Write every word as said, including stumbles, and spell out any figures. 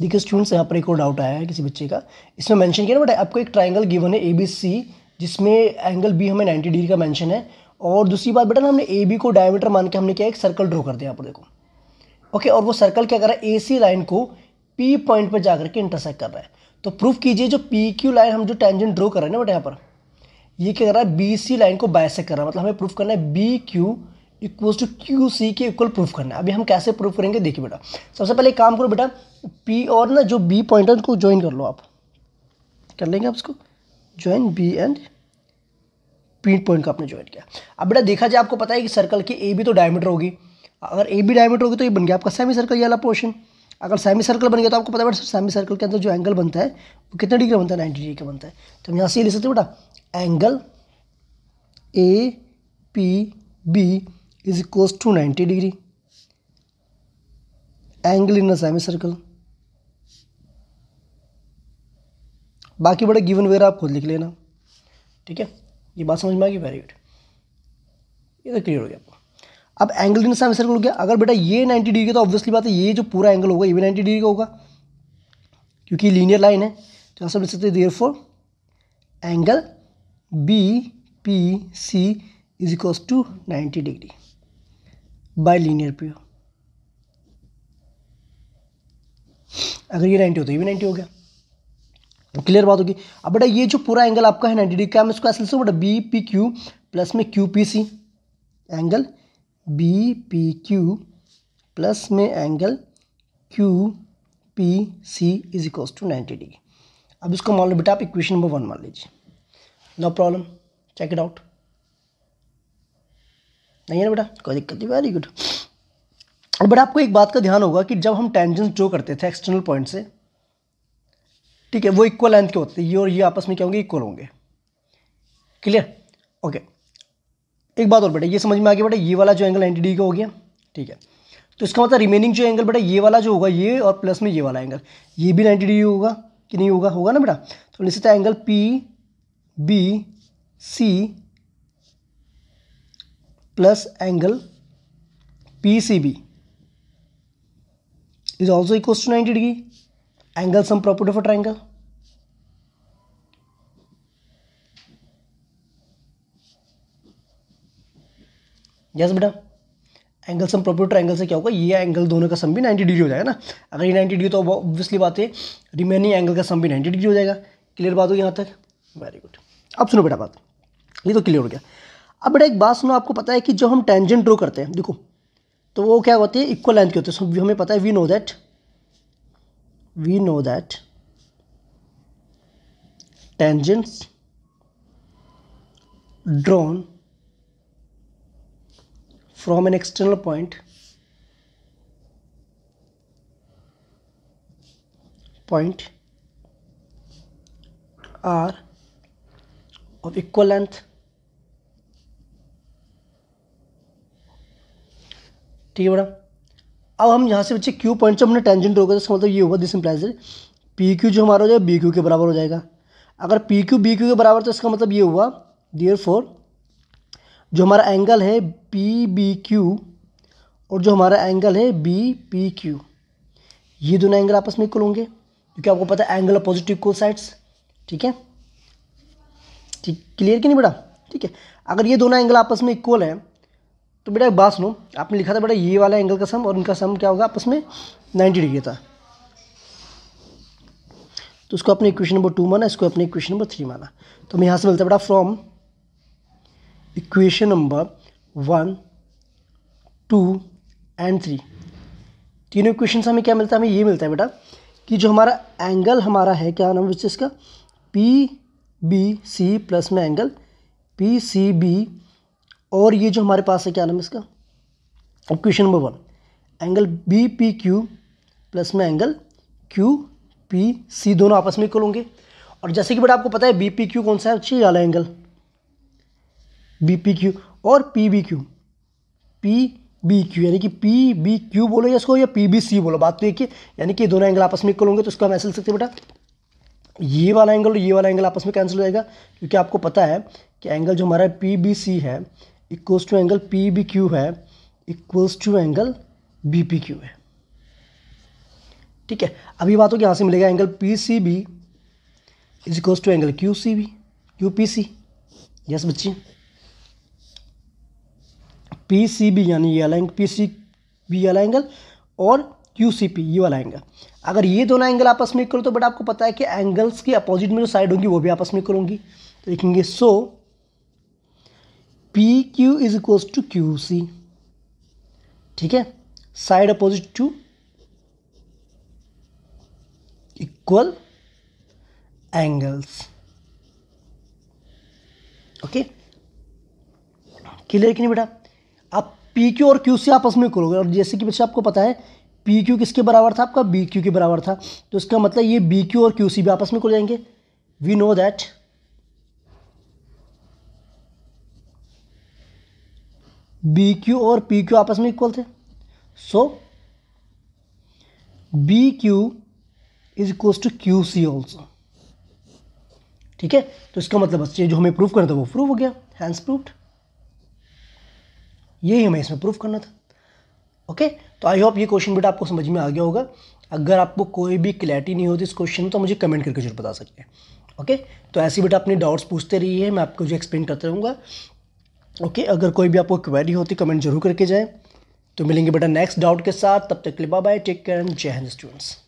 देखिए स्टूडेंट्स, यहाँ पर एक और डाउट आया है किसी बच्चे का, इसमें मेंशन किया ना बट आपको एक ट्राइंगल गिवन है ए बी सी, जिसमें एंगल बी हमें नाइन्टी डिग्री का मेंशन है। और दूसरी बात बेटा हमने ए बी को डायमीटर मान के हमने क्या एक सर्कल ड्रॉ कर दिया यहाँ पर देखो, ओके। और वो सर्कल क्या कर रहा है, ए सी लाइन को पी पॉइंट पर जाकर के इंटरसेक्ट कर रहा है। तो प्रूफ कीजिए जो पी क्यू लाइन हम जो टेंजेंट ड्रॉ कर रहे हैं ना बेटा यहाँ पर, ये क्या कर रहा है बी सी लाइन को बायसेक्ट कर रहा है। मतलब हमें प्रूफ करना है B Q equals to Q C के इक्वल प्रूफ करना है। अभी हम कैसे प्रूफ करेंगे देखिए बेटा, सबसे पहले काम करो बेटा, पी और ना जो बी पॉइंट है उनको ज्वाइन कर लो, आप कर लेंगे आप इसको join, B and P point को आपने ज्वाइन किया। अब बेटा देखा जाए आपको पता है कि सर्कल की ए बी तो डायमीटर होगी, अगर ए बी डायमीटर होगी तो ये बन गया आपका सेमी सर्कल, ये वाला पोर्शन। अगर सेमी सर्कल बन गया तो आपको पता है बेटा सेमी सर्कल के अंदर जो एंगल बनता है वो कितने डिग्री बनता है, नाइन्टी डिग्री का बनता है। तो हम यहाँ से लिख सकते हैं बेटा angle A P B is equals to ninety degree, angle in a semi circle. बाकी बड़ा गिवन वगैरह आप खुद लिख लेना, ठीक है। ये बात समझ में आ गई, वेरी गुड, ये तो क्लियर हो गया आपको। अब एंगल इन सेमी सर्कल हो गया, अगर बेटा ये नाइन्टी डिग्री का तो ऑब्वियसली बात है ये जो पूरा एंगल होगा ये भी नाइन्टी डिग्री का होगा क्योंकि लीनियर लाइन है। तो आप लिख सकते हैं therefore angle B P C is equals to ninety degree by linear P. अगर ये नाइन्टी हो तो ये भी नाइन्टी हो गया, क्लियर बात होगी। अब बेटा ये जो पूरा एंगल आपका है नाइन्टी डिग्री का, हम इसको ऐसे लिखते हैं बेटा बी पी क्यू प्लस में Q P C, angle B P Q plus में angle Q P C is equals to ninety degree. अब इसको मान लो बेटा आप इक्वेशन नंबर वन मान लीजिए, no problem, check it out, नहीं है ना बेटा कोई दिक्कत नहीं, वेरी गुड। और बेटा आपको एक बात का ध्यान होगा कि जब हम टेंजेंस ड्रॉ करते थे एक्सटर्नल पॉइंट से, ठीक है, वो इक्वल लेंथ के होते थे, ये और ये आपस में क्या होंगे, इक्वल होंगे, क्लियर, ओके। एक बात और बेटा ये समझ में आ गया बेटा, ये वाला जो एंगल नाइन्टी डिग्री का हो गया, ठीक है। तो इसका मतलब रिमेनिंग जो एंगल बेटा ये वाला जो होगा ये और प्लस में ये वाला एंगल ये भी नाइन्टी डिग्री होगा कि नहीं होगा, होगा ना बेटा। तो लिख सकते हैं angle P B C plus angle P C B is also equal to ninety degree, angle sum property of a triangle. Yes बेटा, एंगल सम प्रॉपर्टी ट्रायंगल से क्या होगा, ये एंगल दोनों का सम भी नाइन्टी डिग्री हो जाएगा ना। अगर ये नाइन्टी डिग्री तो ऑब्वियसली बात है रिमेनिंग एंगल का सम भी नाइन्टी डिग्री हो जाएगा, क्लियर बात होगी यहाँ तक, वेरी गुड। अब सुनो बेटा बात, ये तो क्लियर हो गया। अब बेटा एक बात सुनो, आपको पता है कि जो हम टेंजेंट ड्रॉ करते हैं देखो तो वो क्या होती है, इक्वल लेंथ के होते हैं, हमें पता है, we know that we know that tangents drawn from an external point point are of equal length, ठीक है बेटा। अब हम यहाँ से बच्चे Q पॉइंट से हमने टेंजेंट ड्रॉ किया, इसका मतलब ये होगा दिस इम्प्लाइज पी क्यू जो हमारा हो जाएगा बी क्यू के बराबर हो जाएगा। अगर पी क्यू बी क्यू के बराबर तो इसका मतलब ये हुआ देयरफॉर जो हमारा एंगल है पी बी क्यू और जो हमारा एंगल है बी पी क्यू ये दोनों एंगल आपस में इक्वल होंगे क्योंकि आपको पता है एंगल अपोजिट इक्वल साइड्स, ठीक है, ठीक, क्लियर कि नहीं बेटा, ठीक है। अगर ये दोनों एंगल आपस में इक्वल है तो बेटा एक बात सुनो, आपने लिखा था बेटा ये वाला एंगल का सम और इनका सम क्या होगा आपस में नाइन्टी डिग्री था, तो उसको अपने इक्वेशन नंबर टू माना, इसको अपने इक्वेशन नंबर थ्री माना। तो हमें यहाँ से मिलता है बेटा from equation number one two and three, तीनों इक्वेशन से हमें क्या मिलता है, हमें ये मिलता है बेटा कि जो हमारा एंगल हमारा है क्या नाम है बच्चे इसका, पी बी सी प्लस में एंगल पी सी बी और ये जो हमारे पास है क्या नाम है इसका equation number one angle B P Q plus में एंगल क्यू पी सी दोनों आपस में इक्वल होंगे। और जैसे कि बेटा आपको पता है बी पी क्यू कौन सा है, अच्छी वाला एंगल बी पी क्यू और P B Q, P B Q यानी कि पी बी क्यू बोलो या इसको या पी बी सी बोलो, बात तो एक ही, यानी कि दोनों एंगल आपस में इक्वल होंगे। तो इसको हम ऐसे लिख सकते हैं बेटा ये वाला एंगल और ये वाला एंगल आपस में कैंसिल हो जाएगा क्योंकि आपको पता है कि एंगल जो हमारा पी बी सी है equals to angle P B Q है equals to angle B P Q है, ठीक है। अभी बात हो कि यहाँ से मिलेगा angle P C B is equals to angle Q C B, Q P C. Yes बच्चे, पी सी बी यानी ये वाला एंगल, पी सी बी वाला एंगल और क्यू सी पी ये वाला एंगल, अगर ये दोनों एंगल आपस में इक्वल, तो बट आपको पता है कि एंगल्स की अपोजिट में जो साइड होंगी वो भी आपस में इक्वल होंगी। तो लिखेंगे so P Q is equals to Q C, ठीक है, side opposite to equal angles. Okay, clear कि नहीं बेटा? आप पी क्यू और क्यू सी आपस में करोगे, और जैसे कि बच्चा आपको पता है पी क्यू किसके बराबर था आपका, बी क्यू के बराबर था, तो इसका मतलब ये बी क्यू और क्यू सी भी आपस में खुल जाएंगे। We know that B Q और पी क्यू आपस में इक्वल थे, so B Q is equals to Q C also, ठीक है। तो इसका मतलब बच्चे जो हमें प्रूव करना था वो प्रूव हो गया, हैंस प्रूव्ड, यही हमें इसमें प्रूफ करना था। ओके, तो आई होप ये क्वेश्चन बेटा आपको समझ में आ गया होगा। अगर आपको कोई भी क्लैरिटी नहीं होती इस क्वेश्चन में तो मुझे कमेंट करके जरूर बता सकते हैं। ओके, तो ऐसे बेटा अपने डाउट्स पूछते रहिए, मैं आपको जो एक्सप्लेन करता रहूँगा। ओके, अगर कोई भी आपको क्वेरी होती कमेंट जरूर करके जाए। तो मिलेंगे बेटा नेक्स्ट डाउट के साथ, तब तक के लिए bye bye, take care and जय हिंद स्टूडेंट्स।